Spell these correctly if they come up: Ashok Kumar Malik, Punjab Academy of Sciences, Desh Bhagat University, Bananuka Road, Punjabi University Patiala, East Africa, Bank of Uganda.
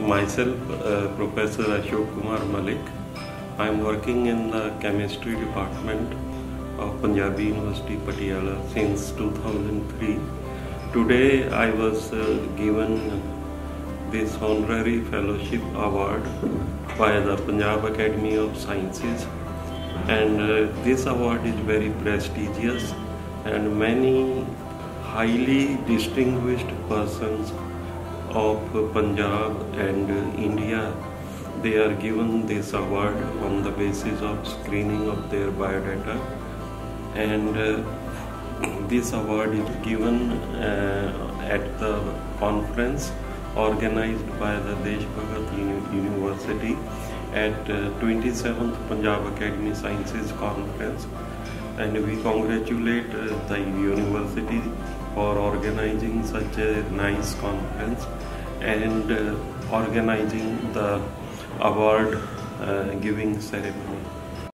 Myself, Professor Ashok Kumar Malik. I am working in the chemistry department of Punjabi University Patiala since 2003. Today I was given this honorary fellowship award by the Punjab Academy of Sciences, and this award is very prestigious, and many highly distinguished persons of Punjab and India, they are given this award on the basis of screening of their biodata, and this award is given at the conference organized by the Desh Bhagat University at 27th Punjab Academy Sciences Conference, and we congratulate the university for organizing such a nice conference and organizing the award giving ceremony.